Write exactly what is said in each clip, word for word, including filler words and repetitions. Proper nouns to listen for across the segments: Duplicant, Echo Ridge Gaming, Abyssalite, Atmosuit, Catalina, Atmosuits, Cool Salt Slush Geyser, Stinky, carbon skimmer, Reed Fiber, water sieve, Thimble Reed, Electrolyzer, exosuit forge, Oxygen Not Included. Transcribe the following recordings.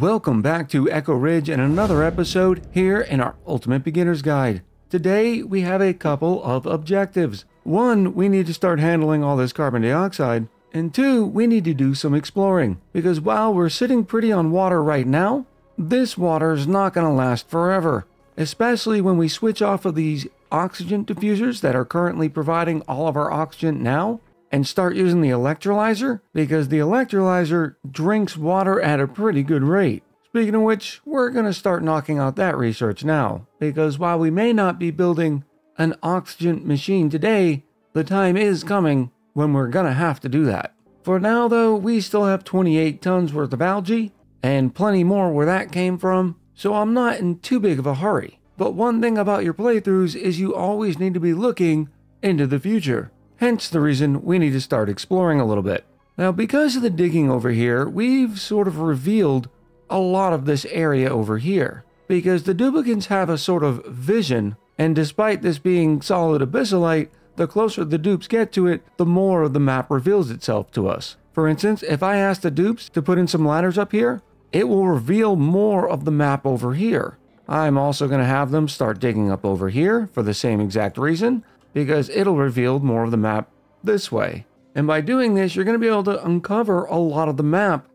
Welcome back to Echo Ridge and another episode here in our Ultimate Beginner's Guide. Today we have a couple of objectives. One, we need to start handling all this carbon dioxide, and two, we need to do some exploring, because while we're sitting pretty on water right now, this water is not going to last forever, especially when we switch off of these oxygen diffusers that are currently providing all of our oxygen now, and start using the electrolyzer, because the electrolyzer drinks water at a pretty good rate. Speaking of which, we're going to start knocking out that research now, because while we may not be building an oxygen machine today, the time is coming when we're going to have to do that. For now though, we still have twenty-eight tons worth of algae, and plenty more where that came from, so I'm not in too big of a hurry. But one thing about your playthroughs is you always need to be looking into the future. Hence the reason we need to start exploring a little bit. Now, because of the digging over here, we've sort of revealed a lot of this area over here, because the duplicants have a sort of vision, and despite this being solid abyssalite, the closer the dupes get to it, the more of the map reveals itself to us. For instance, if I ask the dupes to put in some ladders up here, it will reveal more of the map over here. I'm also going to have them start digging up over here for the same exact reason, because it'll reveal more of the map this way. And by doing this, you're going to be able to uncover a lot of the map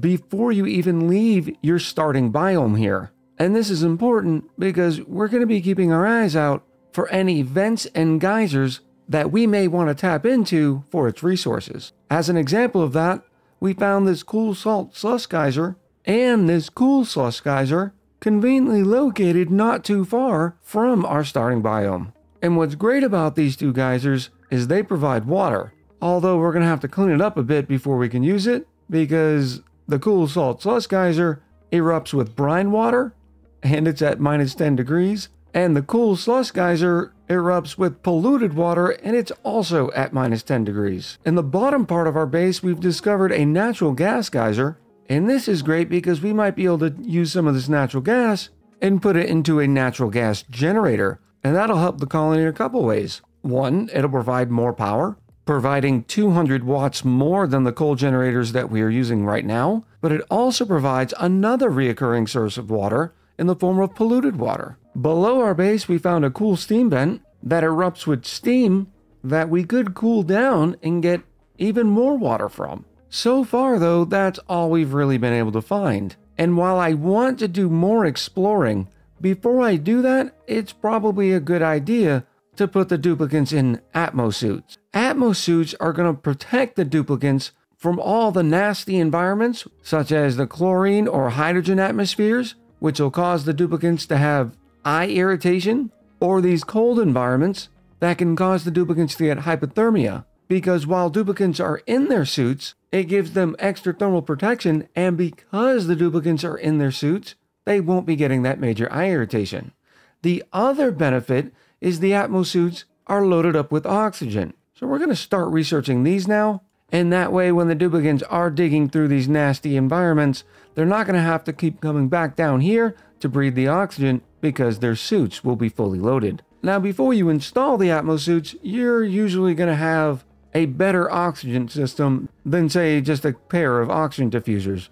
before you even leave your starting biome here. And this is important because we're going to be keeping our eyes out for any vents and geysers that we may want to tap into for its resources. As an example of that, we found this Cool Salt Slush Geyser and this Cool Slush Geyser conveniently located not too far from our starting biome. And what's great about these two geysers is they provide water, although we're going to have to clean it up a bit before we can use it, because the Cool Salt Slush Geyser erupts with brine water, and it's at minus ten degrees, and the Cool Slush Geyser erupts with polluted water, and it's also at minus ten degrees. In the bottom part of our base, we've discovered a natural gas geyser, and this is great because we might be able to use some of this natural gas and put it into a natural gas generator. And that'll help the colony in a couple ways. One, it'll provide more power, providing two hundred watts more than the coal generators that we are using right now, but it also provides another reoccurring source of water in the form of polluted water. Below our base, we found a cool steam vent that erupts with steam that we could cool down and get even more water from. So far though, that's all we've really been able to find. And while I want to do more exploring, before I do that, it's probably a good idea to put the duplicants in Atmosuits. Atmosuits are going to protect the duplicants from all the nasty environments, such as the chlorine or hydrogen atmospheres, which will cause the duplicants to have eye irritation, or these cold environments that can cause the duplicants to get hypothermia. Because while duplicants are in their suits, it gives them extra thermal protection, and because the duplicants are in their suits, they won't be getting that major eye irritation. The other benefit is the Atmosuits are loaded up with oxygen. So we're going to start researching these now, and that way when the duplicants are digging through these nasty environments, they're not going to have to keep coming back down here to breathe the oxygen because their suits will be fully loaded. Now before you install the Atmosuits, you're usually going to have a better oxygen system than say just a pair of oxygen diffusers.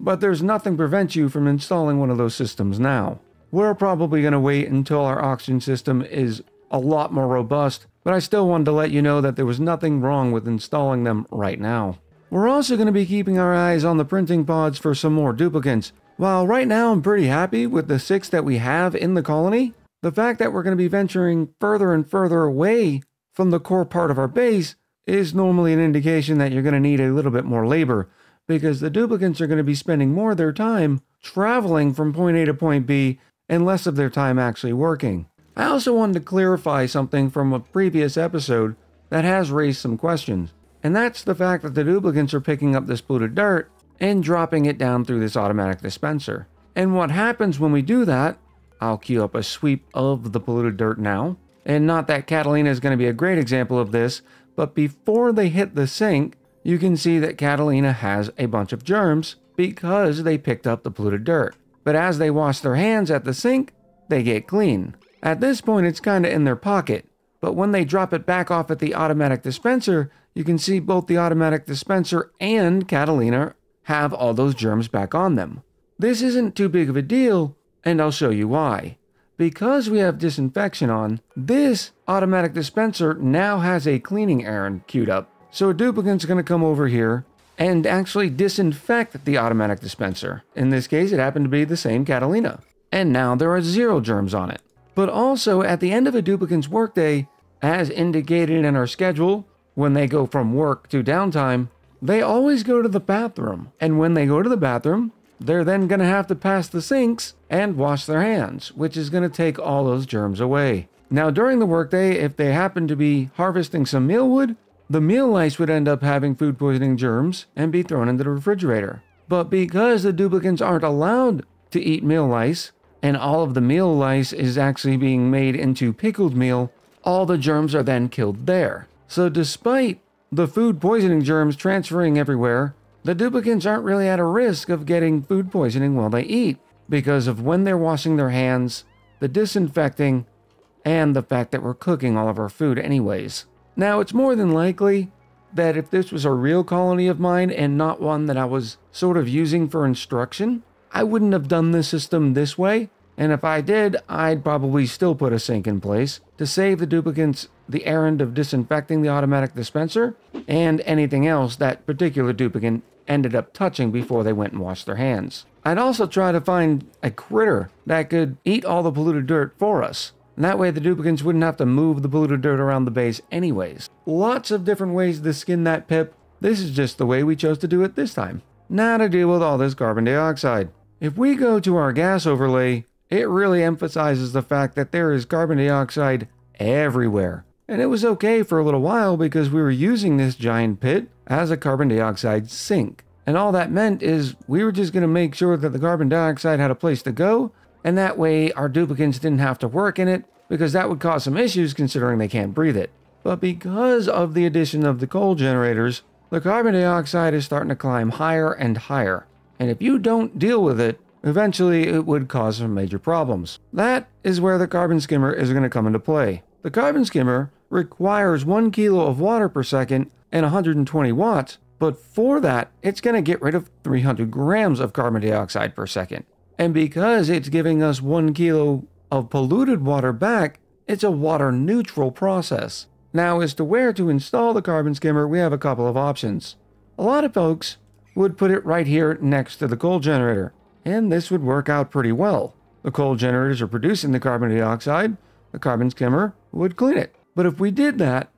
But there's nothing prevents you from installing one of those systems now. We're probably going to wait until our oxygen system is a lot more robust, but I still wanted to let you know that there was nothing wrong with installing them right now. We're also going to be keeping our eyes on the printing pods for some more duplicants. While right now I'm pretty happy with the six that we have in the colony, the fact that we're going to be venturing further and further away from the core part of our base is normally an indication that you're going to need a little bit more labor, because the duplicants are going to be spending more of their time traveling from point A to point B and less of their time actually working. I also wanted to clarify something from a previous episode that has raised some questions, and that's the fact that the duplicants are picking up this polluted dirt and dropping it down through this automatic dispenser. And what happens when we do that, I'll queue up a sweep of the polluted dirt now, and not that Catalina is going to be a great example of this, but before they hit the sink, you can see that Catalina has a bunch of germs because they picked up the polluted dirt. But as they wash their hands at the sink, they get clean. At this point, it's kinda in their pocket, but when they drop it back off at the automatic dispenser, you can see both the automatic dispenser and Catalina have all those germs back on them. This isn't too big of a deal, and I'll show you why. Because we have disinfection on, this automatic dispenser now has a cleaning errand queued up. So a duplicant's gonna come over here and actually disinfect the automatic dispenser. In this case, it happened to be the same Catalina. And now there are zero germs on it. But also, at the end of a duplicant's workday, as indicated in our schedule, when they go from work to downtime, they always go to the bathroom. And when they go to the bathroom, they're then going to have to pass the sinks and wash their hands, which is going to take all those germs away. Now, during the workday, if they happen to be harvesting some mealwood, the meal lice would end up having food poisoning germs and be thrown into the refrigerator. But because the duplicants aren't allowed to eat meal lice, and all of the meal lice is actually being made into pickled meal, all the germs are then killed there. So despite the food poisoning germs transferring everywhere, the duplicants aren't really at a risk of getting food poisoning while they eat, because of when they're washing their hands, the disinfecting, and the fact that we're cooking all of our food anyways. Now, it's more than likely that if this was a real colony of mine and not one that I was sort of using for instruction, I wouldn't have done this system this way, and if I did, I'd probably still put a sink in place to save the duplicants the errand of disinfecting the automatic dispenser and anything else that particular duplicant ended up touching before they went and washed their hands. I'd also try to find a critter that could eat all the polluted dirt for us. And that way the duplicants wouldn't have to move the polluted dirt around the base anyways. Lots of different ways to skin that pip. This is just the way we chose to do it this time. Now to deal with all this carbon dioxide. If we go to our gas overlay, it really emphasizes the fact that there is carbon dioxide everywhere. And it was okay for a little while because we were using this giant pit as a carbon dioxide sink. And all that meant is we were just going to make sure that the carbon dioxide had a place to go, and that way our duplicants didn't have to work in it, because that would cause some issues considering they can't breathe it. But because of the addition of the coal generators, the carbon dioxide is starting to climb higher and higher. And if you don't deal with it, eventually it would cause some major problems. That is where the carbon skimmer is going to come into play. The carbon skimmer requires one kilo of water per second and one hundred twenty watts, but for that, it's going to get rid of three hundred grams of carbon dioxide per second. And because it's giving us one kilo of polluted water back, it's a water neutral process. Now, as to where to install the carbon skimmer, we have a couple of options. A lot of folks would put it right here next to the coal generator, and this would work out pretty well. The coal generators are producing the carbon dioxide, the carbon skimmer would clean it. But if we did that,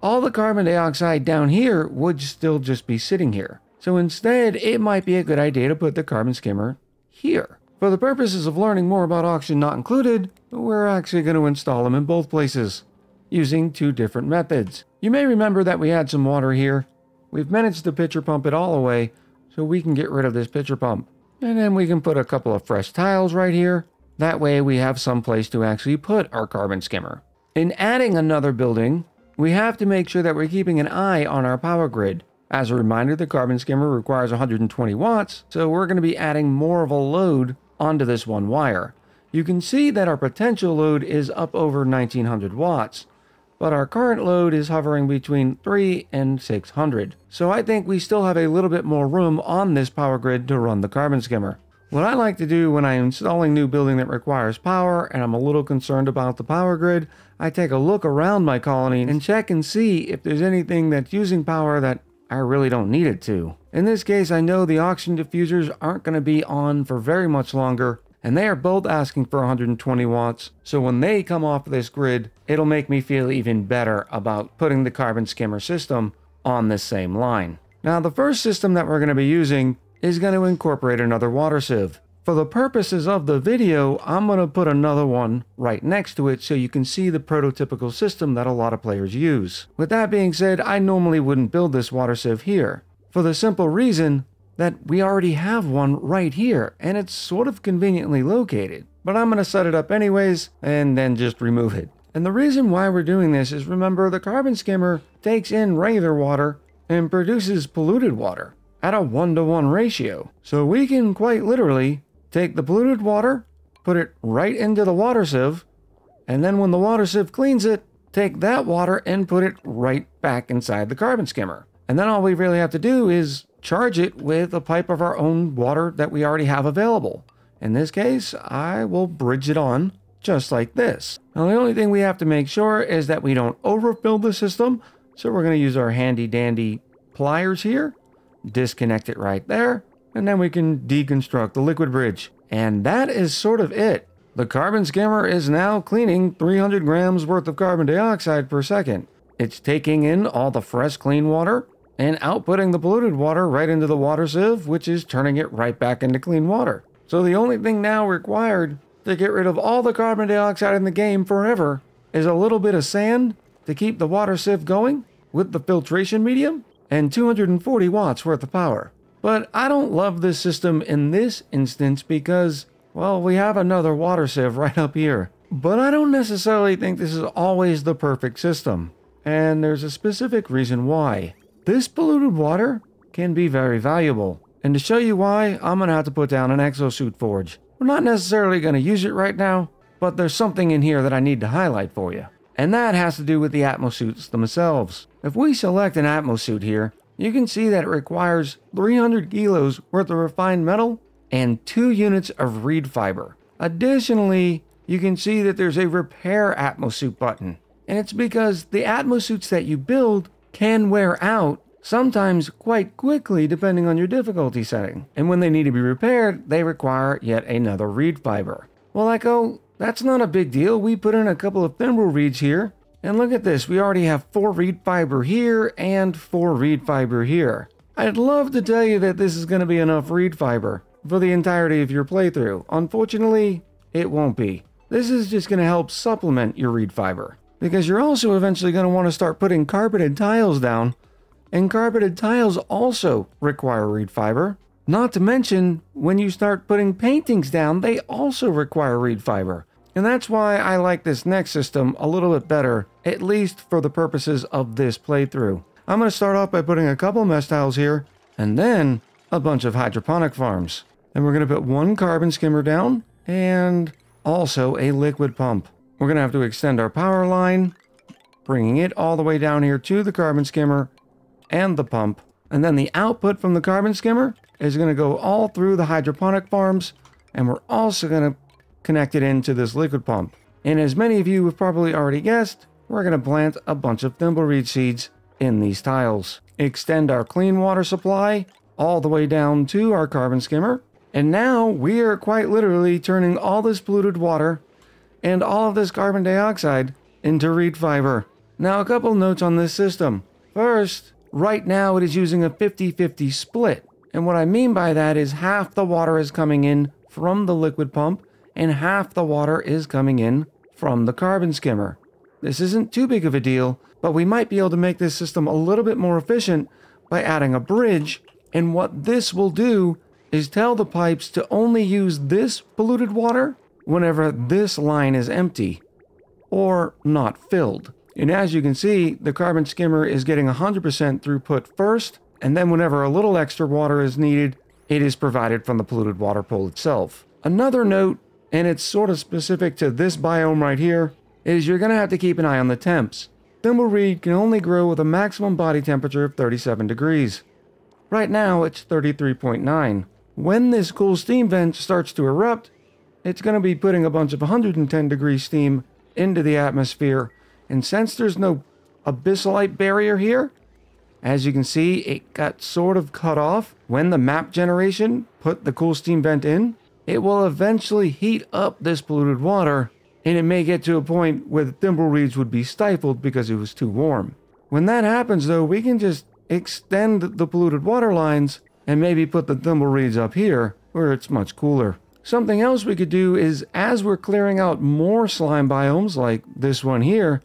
all the carbon dioxide down here would still just be sitting here. So instead, it might be a good idea to put the carbon skimmer here. For the purposes of learning more about Oxygen Not Included, we're actually going to install them in both places, using two different methods. You may remember that we had some water here. We've managed to pitcher pump it all away, so we can get rid of this pitcher pump. And then we can put a couple of fresh tiles right here. That way we have some place to actually put our carbon skimmer. In adding another building, we have to make sure that we're keeping an eye on our power grid. As a reminder, the carbon skimmer requires one hundred twenty watts, so we're going to be adding more of a load onto this one wire. You can see that our potential load is up over nineteen hundred watts, but our current load is hovering between three and six hundred. So I think we still have a little bit more room on this power grid to run the carbon skimmer. What I like to do when I'm installing new building that requires power and I'm a little concerned about the power grid, I take a look around my colony and check and see if there's anything that's using power that I really don't need it to. In this case, I know the oxygen diffusers aren't going to be on for very much longer, and they are both asking for one hundred twenty watts, so when they come off this grid, it'll make me feel even better about putting the carbon skimmer system on this same line. Now, the first system that we're going to be using is going to incorporate another water sieve. For the purposes of the video, I'm going to put another one right next to it so you can see the prototypical system that a lot of players use. With that being said, I normally wouldn't build this water sieve here, for the simple reason that we already have one right here, and it's sort of conveniently located. But I'm going to set it up anyways, and then just remove it. And the reason why we're doing this is, remember, the carbon skimmer takes in regular water and produces polluted water at a one-to-one ratio. So we can quite literally take the polluted water, put it right into the water sieve, and then when the water sieve cleans it, take that water and put it right back inside the carbon skimmer. And then all we really have to do is charge it with a pipe of our own water that we already have available. In this case, I will bridge it on just like this. Now, the only thing we have to make sure is that we don't overfill the system. So we're going to use our handy dandy pliers here, disconnect it right there, and then we can deconstruct the liquid bridge. And that is sort of it. The carbon skimmer is now cleaning three hundred grams worth of carbon dioxide per second. It's taking in all the fresh, clean water and outputting the polluted water right into the water sieve, which is turning it right back into clean water. So the only thing now required to get rid of all the carbon dioxide in the game forever is a little bit of sand to keep the water sieve going with the filtration medium and two hundred forty watts worth of power. But I don't love this system in this instance because, well, we have another water sieve right up here. But I don't necessarily think this is always the perfect system. And there's a specific reason why. This polluted water can be very valuable. And to show you why, I'm going to have to put down an exosuit forge. We're not necessarily going to use it right now, but there's something in here that I need to highlight for you. And that has to do with the Atmosuits themselves. If we select an Atmosuit here, you can see that it requires three hundred kilos worth of refined metal and two units of reed fiber. Additionally, you can see that there's a repair Atmosuit button. And it's because the Atmosuits that you build can wear out, sometimes quite quickly depending on your difficulty setting. And when they need to be repaired, they require yet another reed fiber. Well, Echo, that's not a big deal. We put in a couple of thimble reeds here. And look at this, we already have four reed fiber here and four reed fiber here. I'd love to tell you that this is going to be enough reed fiber for the entirety of your playthrough. Unfortunately, it won't be. This is just going to help supplement your reed fiber, because you're also eventually going to want to start putting carpeted tiles down, and carpeted tiles also require reed fiber. Not to mention, when you start putting paintings down, they also require reed fiber. And that's why I like this next system a little bit better, at least for the purposes of this playthrough. I'm going to start off by putting a couple mesh tiles here, and then a bunch of hydroponic farms. And we're going to put one carbon skimmer down, and also a liquid pump. We're going to have to extend our power line, bringing it all the way down here to the carbon skimmer and the pump. And then the output from the carbon skimmer is going to go all through the hydroponic farms. And we're also going to connect it into this liquid pump. And as many of you have probably already guessed, we're going to plant a bunch of thimble reed seeds in these tiles. Extend our clean water supply all the way down to our carbon skimmer. And now we are quite literally turning all this polluted water and all of this carbon dioxide into reed fiber. Now, a couple notes on this system. First, right now it is using a fifty fifty split. And what I mean by that is half the water is coming in from the liquid pump and half the water is coming in from the carbon skimmer. This isn't too big of a deal, but we might be able to make this system a little bit more efficient by adding a bridge. And what this will do is tell the pipes to only use this polluted water whenever this line is empty or not filled. And as you can see, the carbon skimmer is getting one hundred percent throughput first, and then whenever a little extra water is needed, it is provided from the polluted water pool itself. Another note, and it's sort of specific to this biome right here, is you're going to have to keep an eye on the temps. Thimble reed can only grow with a maximum body temperature of thirty-seven degrees. Right now, it's thirty-three point nine. When this cool steam vent starts to erupt, it's going to be putting a bunch of one hundred ten degree steam into the atmosphere. And since there's no abyssalite barrier here, as you can see, it got sort of cut off when the map generation put the cool steam vent in. It will eventually heat up this polluted water, and it may get to a point where the thimble reeds would be stifled because it was too warm. When that happens, though, we can just extend the polluted water lines and maybe put the thimble reeds up here where it's much cooler. Something else we could do is, as we're clearing out more slime biomes like this one here,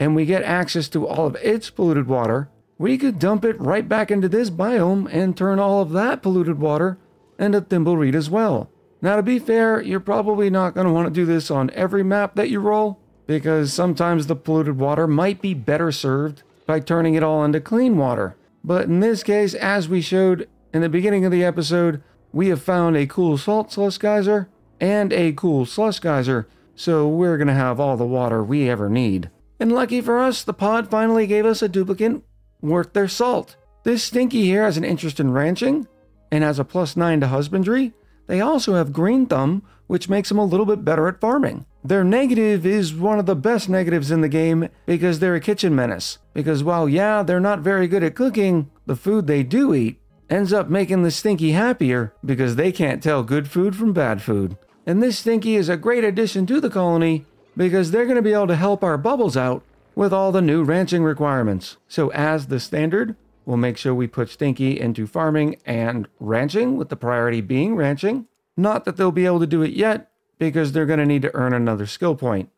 and we get access to all of its polluted water, we could dump it right back into this biome and turn all of that polluted water into thimble reed as well. Now, to be fair, you're probably not going to want to do this on every map that you roll, because sometimes the polluted water might be better served by turning it all into clean water. But in this case, as we showed in the beginning of the episode, we have found a cool salt slush geyser and a cool slush geyser, so we're going to have all the water we ever need. And lucky for us, the pod finally gave us a duplicate worth their salt. This Stinky here has an interest in ranching and has a plus nine to husbandry. They also have green thumb, which makes them a little bit better at farming. Their negative is one of the best negatives in the game because they're a kitchen menace. Because while, yeah, they're not very good at cooking, the food they do eat ends up making the Stinky happier because they can't tell good food from bad food. And this Stinky is a great addition to the colony because they're going to be able to help our bubbles out with all the new ranching requirements. So as the standard, we'll make sure we put Stinky into farming and ranching, with the priority being ranching. Not that they'll be able to do it yet, because they're going to need to earn another skill point.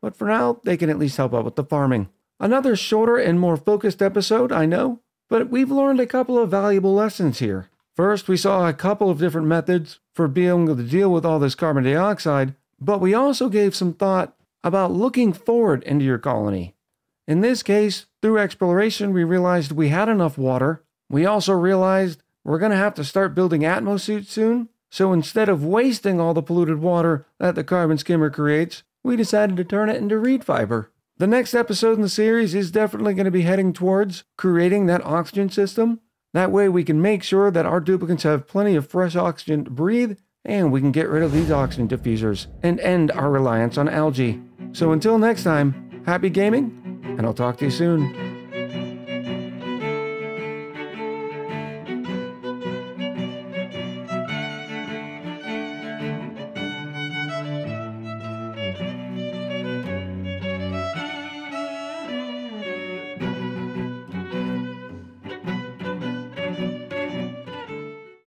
But for now, they can at least help out with the farming. Another shorter and more focused episode, I know, but we've learned a couple of valuable lessons here. First, we saw a couple of different methods for being able to deal with all this carbon dioxide, but we also gave some thought about looking forward into your colony. In this case, through exploration, we realized we had enough water. We also realized we're going to have to start building Atmosuits soon. So instead of wasting all the polluted water that the carbon skimmer creates, we decided to turn it into reed fiber. The next episode in the series is definitely going to be heading towards creating that oxygen system. That way we can make sure that our duplicates have plenty of fresh oxygen to breathe, and we can get rid of these oxygen diffusers and end our reliance on algae. So until next time, happy gaming, and I'll talk to you soon.